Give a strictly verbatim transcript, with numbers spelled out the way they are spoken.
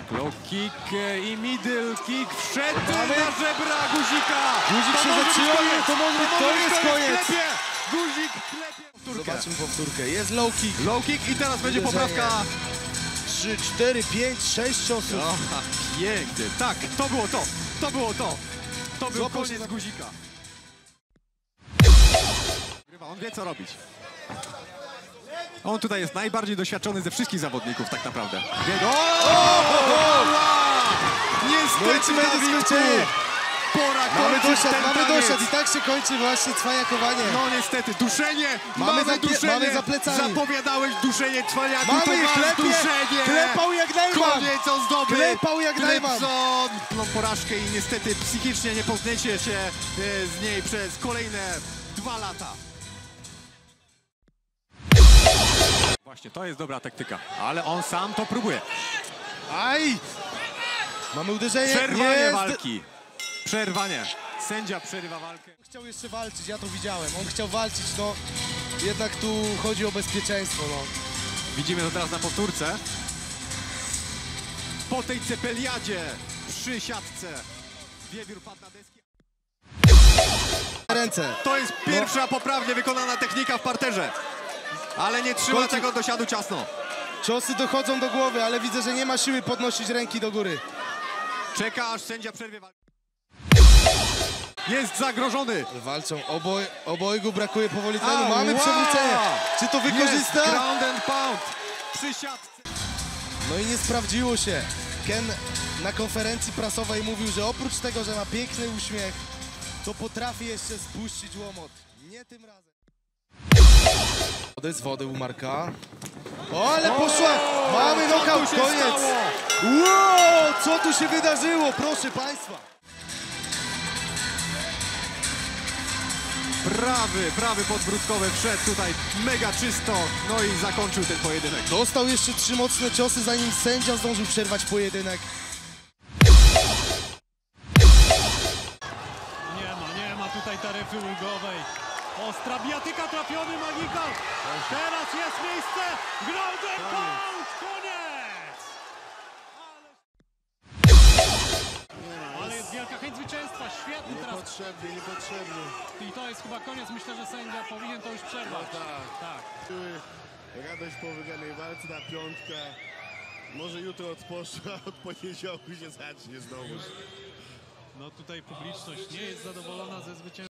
Tak, low kick i middle kick. Wszedł na żebra Guzika. Guzik to się zaczyna, to może być to, to jest koniec. Klepie. Guzik klepie. Powtórkę. Zobaczmy powtórkę. Jest low kick. Low kick i teraz będzie poprawka. trzy, cztery, pięć, sześć ciosów. Aha, piękny. Tak, to było to. To było to. To był Złapał koniec Guzika. On wie, co robić. On tutaj jest najbardziej doświadczony ze wszystkich zawodników, tak naprawdę. Wie... O! O! Niestety, Dawidzie! Pora kończyć ten taniec. Mamy dosiad i tak się kończy właśnie cwaniakowanie. No niestety, duszenie, mamy, mamy za duszenie, mamy za plecami. Zapowiadałeś duszenie cwaniaku, mamy, to masz duszenie. Klepał jak Najman. Koniec ozdoby. Klepał jak Najman. No, porażkę i niestety psychicznie nie pozniecie się z niej przez kolejne dwa lata. Właśnie, to jest dobra taktyka, ale on sam to próbuje. Aj! Mamy uderzenie. Przerwanie jest... walki. Przerwanie. Sędzia przerywa walkę. Chciał jeszcze walczyć, ja to widziałem. On chciał walczyć, no jednak tu chodzi o bezpieczeństwo. No. Widzimy to teraz na powtórce. Po tej cepeliadzie przy siatce wiewiór padł na deski. Ręce. To jest pierwsza no. poprawnie wykonana technika w parterze. Ale nie trzyma Kończy... tego dosiadu ciasno. Ciosy dochodzą do głowy, ale widzę, że nie ma siły podnosić ręki do góry. Czeka, aż sędzia przerwie walkę. Jest zagrożony. Walczą oboj, obojgu brakuje powoli tlenu. Mamy wow. przewrócenie. Czy to wykorzysta? Jest ground and pound. Przy siatce. No i nie sprawdziło się. Ken na konferencji prasowej mówił, że oprócz tego, że ma piękny uśmiech, to potrafi jeszcze spuścić łomot. Nie tym razem. Wody z wody u Marka. O, ale poszła! Mamy knockout, koniec! Wow, co tu się wydarzyło, proszę Państwa! Prawy, prawy podbródkowy wszedł tutaj mega czysto, no i zakończył ten pojedynek. Dostał jeszcze trzy mocne ciosy, zanim sędzia zdążył przerwać pojedynek. Nie ma, nie ma tutaj taryfy ulgowej. Ostra biatyka, trafiony Magical. Teraz jest miejsce. Ground and pound. Koniec. Ale... ale jest wielka chęć zwycięstwa. Świetny teraz. Niepotrzebny, niepotrzebny. I to jest chyba koniec. Myślę, że sędzia powinien to już przerwać. No tak. tak. Radość po wygranej walce na piątkę. Może jutro odpocznę, od poniedziałku się zacznie znowu. No tutaj publiczność nie jest zadowolona ze zwycięstwa.